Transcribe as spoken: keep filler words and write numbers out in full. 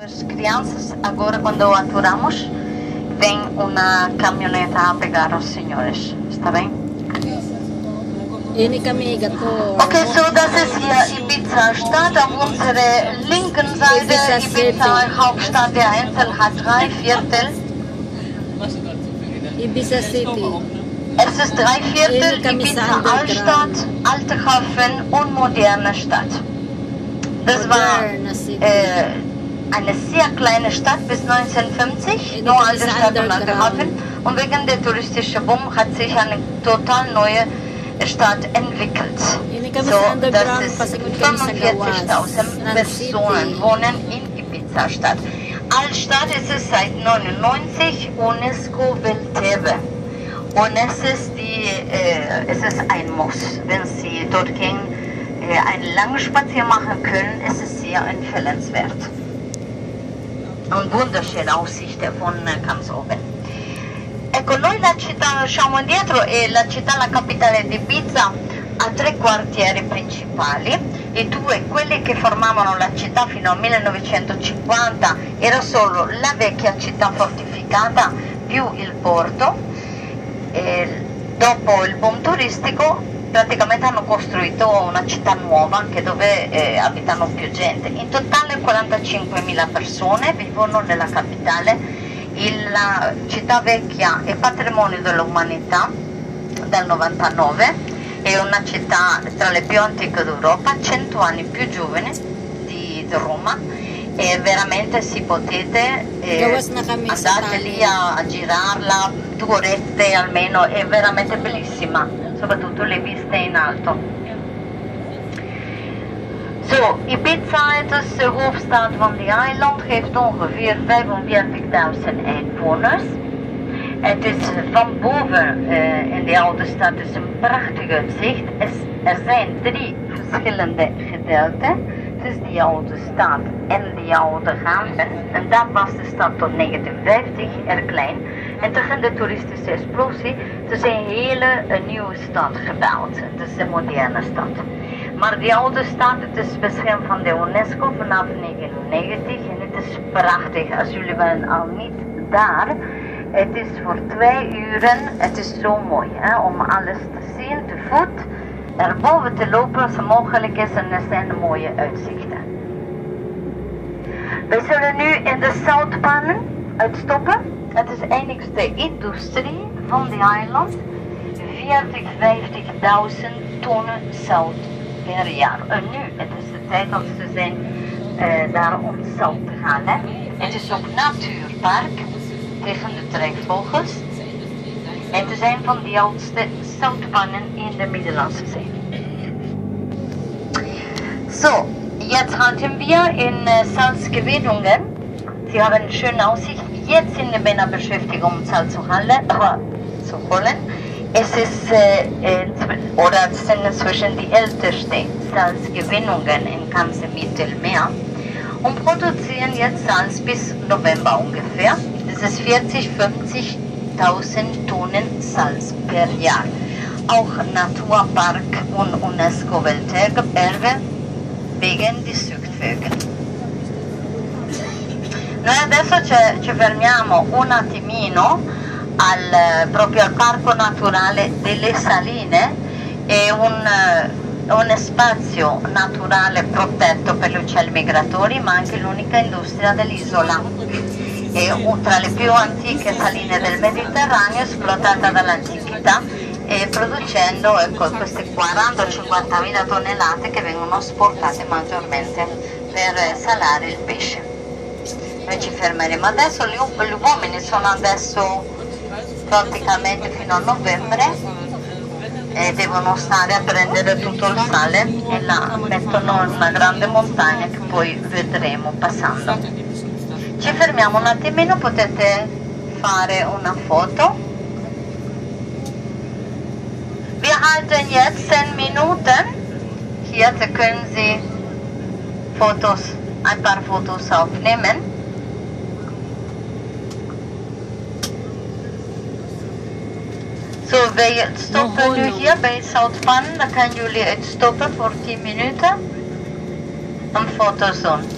Las crianças, agora quando aturamos, vem uma caminhoneta a pegar os senhores, está bem? Okay, so das ist hier Ibiza-Stadt, auf unserer linken Seite Ibiza-Hauptstadt, der Insel hat drei Viertel. Ibiza City. Es ist drei Viertel, Ibiza-Altstadt, Alterhafen und moderne Stadt. Das war äh, eine sehr kleine Stadt bis neunzehnhundertfünfzig, nur alte Stadt und Alterhafen. Und wegen der touristischen Boom hat sich eine total neue Stadt entwickelt. So, das ist fünfundvierzigtausend Personen wohnen in Ibiza-Stadt. Altstadt ist es seit neunzehnhundertneunundneunzig UNESCO-Welterbe. Und es ist, die, äh, es ist ein Muss, wenn Sie dort gehen, äh, einen langen Spaziergang machen können, es ist sehr empfehlenswert. Und wunderschöne Aussicht von ganz oben. Ecco, noi la città lasciamo indietro e la città, la capitale di Ibiza, ha tre quartieri principali. I due, quelli che formavano la città fino al millenovecentocinquanta, era solo la vecchia città fortificata più il porto. E dopo il boom turistico praticamente hanno costruito una città nuova anche dove eh, abitano più gente. In totale quarantacinquemila persone vivono nella capitale. La città vecchia è patrimonio dell'umanità dal novantanove, è una città tra le più antiche d'Europa, cento anni più giovane di, di Roma, e veramente si potete eh, andare lì a, a girarla due orette almeno, è veramente bellissima, soprattutto le viste in alto. Zo, Ibiza, het is de hoofdstad van de eiland, heeft ongeveer vijfenveertigduizend inwoners. Het is van boven uh, in de oude stad dus een prachtig uitzicht. Es, er zijn drie verschillende gedeelten. Het is die oude stad en die oude haven. En daar was de stad tot negentienvijftig er klein. En tegen de toeristische explosie, het is een hele een nieuwe stad gebouwd. Het is een moderne stad. Maar die oude stad, het is beschermd van de UNESCO vanaf negentien negentig en het is prachtig. Als jullie waren al niet daar, het is voor twee uren, het is zo mooi hè, om alles te zien, te voet, erboven te lopen als mogelijk is en er zijn mooie uitzichten. We zullen nu in de zoutpannen uitstoppen. Het is de enigste industrie van de eiland, vijftigduizend tonnen zout. Per jaar. En nu, het is de tijd dat ze zijn uh, daar om zout te gaan. Hè? Het is ook natuurpark tegen de trekvogels. En er zijn van die oudste zoutpannen in de Middellandse Zee. So, jetzt hatten wir in uh, Salzgewinnungen. Sie haben eine schöne Aussicht. Jetzt sind die Männer beschäftigt, um Salz zu holen. Es ist, äh, oder es sind inzwischen die ältesten Salzgewinnungen im ganzen Mittelmeer und produzieren jetzt Salz bis November ungefähr. Das ist vierzig, fünfzigtausend Tonnen Salz per Jahr. Auch Naturpark und UNESCO-Welterbe wegen die Südvögel. Noi adesso ci, ci fermiamo un attimino. Al, proprio al Parco Naturale delle Saline, è un, un spazio naturale protetto per gli uccelli migratori, ma anche l'unica industria dell'isola. È tra le più antiche saline del Mediterraneo, esplotata dall'antichità e producendo ecco, queste quaranta cinquantamila tonnellate che vengono esportate maggiormente per salare il pesce. Noi ci fermeremo adesso, gli, gli uomini sono adesso praticamente fino a novembre e devono stare a prendere tutto il sale e la mettono in una grande montagna che poi vedremo passando. Ci fermiamo un attimino, potete fare una foto. Wir halten jetzt zehn Minuten. Hier können Sie Fotos, ein paar Fotos aufnehmen. Zo, so, wij stoppen nu hier bij Zoutpannen, dan kunnen jullie het stoppen voor tien minuten en foto's doen.